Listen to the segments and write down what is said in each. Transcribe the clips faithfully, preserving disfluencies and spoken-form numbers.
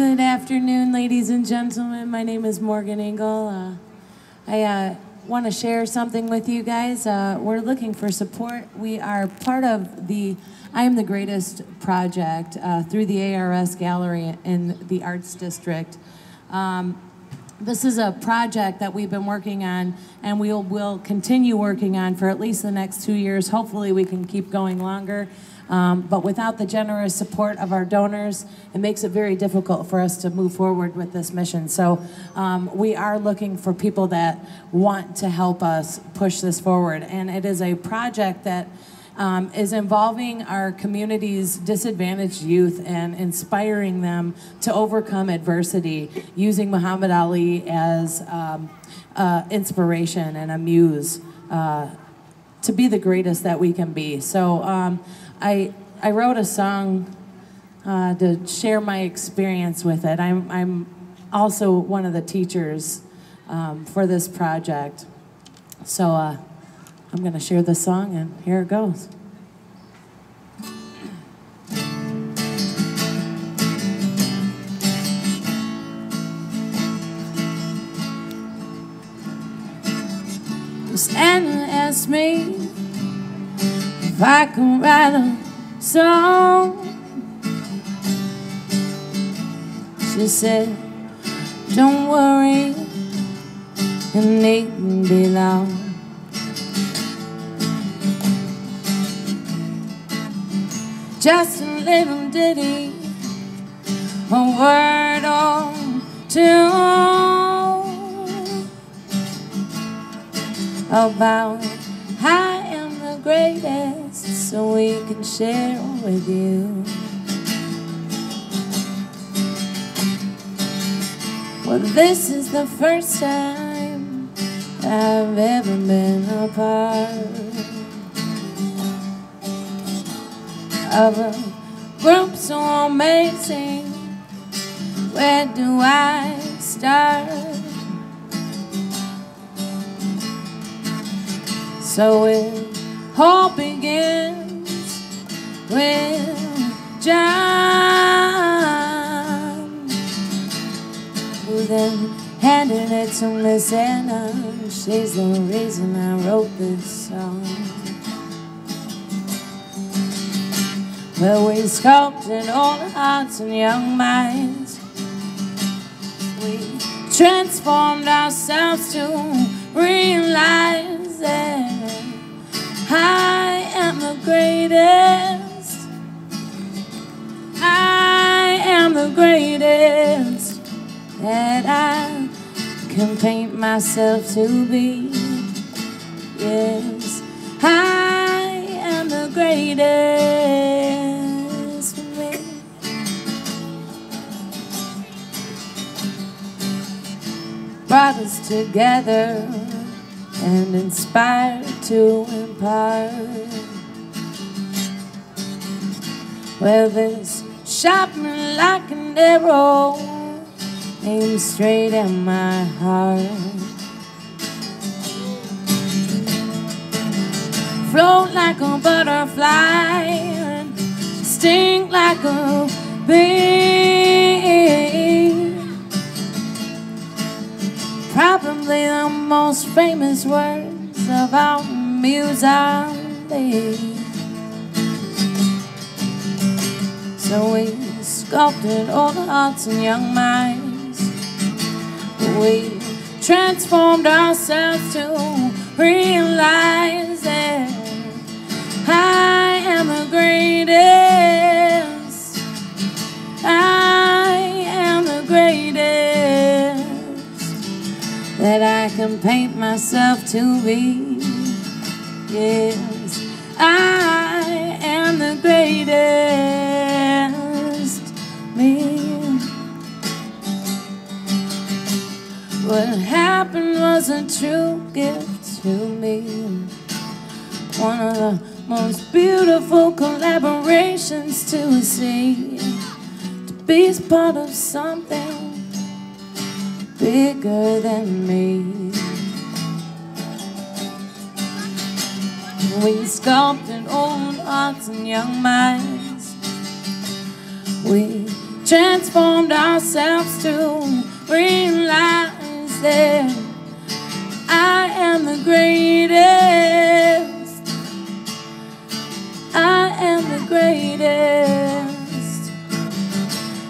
Good afternoon, ladies and gentlemen. My name is Morgan Ingle. Uh, I uh, want to share something with you guys. Uh, we're looking for support. We are part of the I Am The Greatest project uh, through the A R S Gallery in the Arts District. Um, this is a project that we've been working on, and we will continue working on for at least the next two years. Hopefully we can keep going longer. Um, but without the generous support of our donors, it makes it very difficult for us to move forward with this mission. So um, we are looking for people that want to help us push this forward. And it is a project that um, is involving our community's disadvantaged youth and inspiring them to overcome adversity using Muhammad Ali as um, uh, inspiration and a muse uh, to be the greatest that we can be. So. Um, I, I wrote a song uh, to share my experience with it. I'm, I'm also one of the teachers um, for this project. So uh, I'm gonna share this song, and here it goes. Miss Anna asked me if I could write a song. She said, don't worry, it needn't be long. Just a little ditty, a word or two about how greatest, so we can share with you. Well, this is the first time I've ever been a part of a group so amazing. Where do I start? So it all begins with John, who then handed it to Miss Anna. She's the reason I wrote this song. Well, we sculpted old hearts and young minds. We transformed ourselves to realize that I am the greatest. I am the greatest that I can paint myself to be. Yes, I am the greatest for me. Brought us together and inspired to impart. Well, this shot me like an arrow, aimed straight at my heart. Float like a butterfly, and sting like a bee. Probably the most famous words about Muhammad Ali. So we sculpted all the hearts and young minds. We transformed ourselves to realize that I am the greatest. I am the greatest that I can paint myself to be. Yes, I am the greatest me. What happened was a true gift to me. One of the most beautiful collaborations to see. To be part of something bigger than me. We sculpted old hearts and young minds. We transformed ourselves to realize that I am the greatest. I am the greatest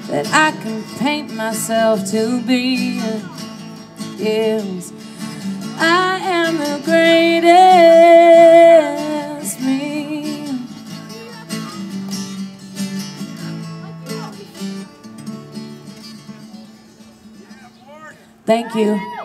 that I can paint myself to be. Yes, I am the greatest me. Thank you.